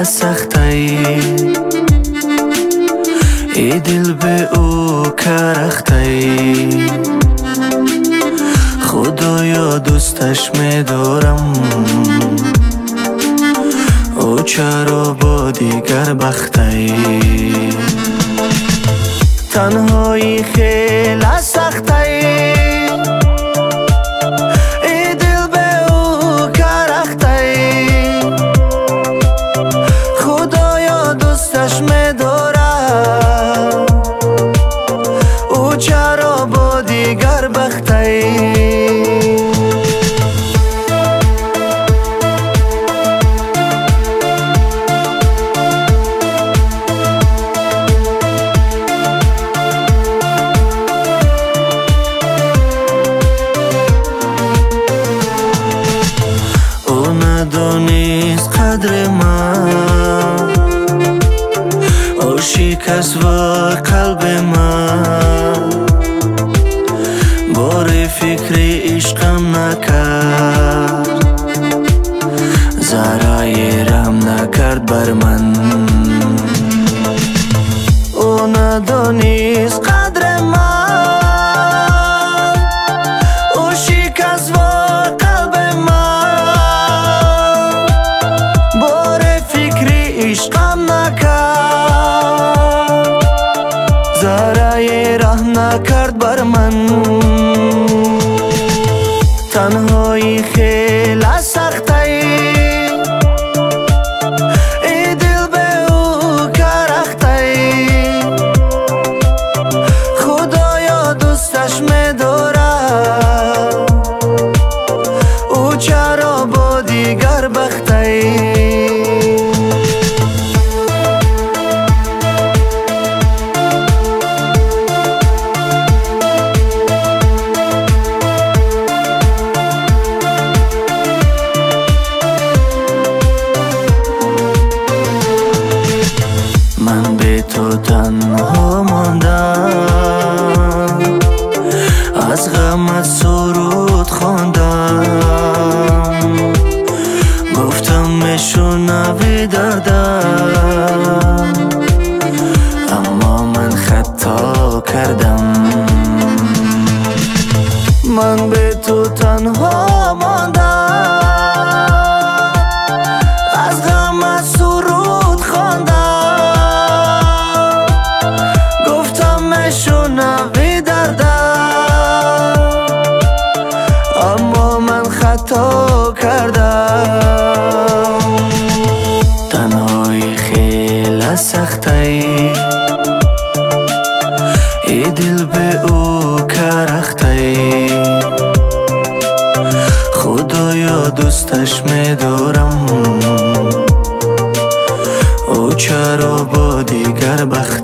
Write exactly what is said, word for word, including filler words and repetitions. و سخته ای، ای دل به او کرخته ای. خدایا دوستش می دارم، او چرا با دیگر بخته ای. تنهایی خیلی سخته ای، ای دل به او کرخته ای. خدایا دوستش می دارم، او چرا با دیگر بخته ای. قدر من او شکست و قلب من، باری فکری عشقم نکرد، ذرای رحم نکرد بر من. او ندانست قدر من، ذرای رحم نکرد بر من. تنهایی خیلی سخته ای، ای دل به او کرخته ای. خدایا دوستش می دارم، او چرا با دیگر بخته ای. تو تنها ماندم، از غمت سرود خواندم، گفتم میشنوی دردم، اما من خطا کردم. من به تو تنها ماندم، از غمت سرود خواندم، خطا کردم. تنهایی خیلی سخته ای، ای دل به او کرخته ای. خدایا دوستش می دارم، او چرا با دیگر بخته ای.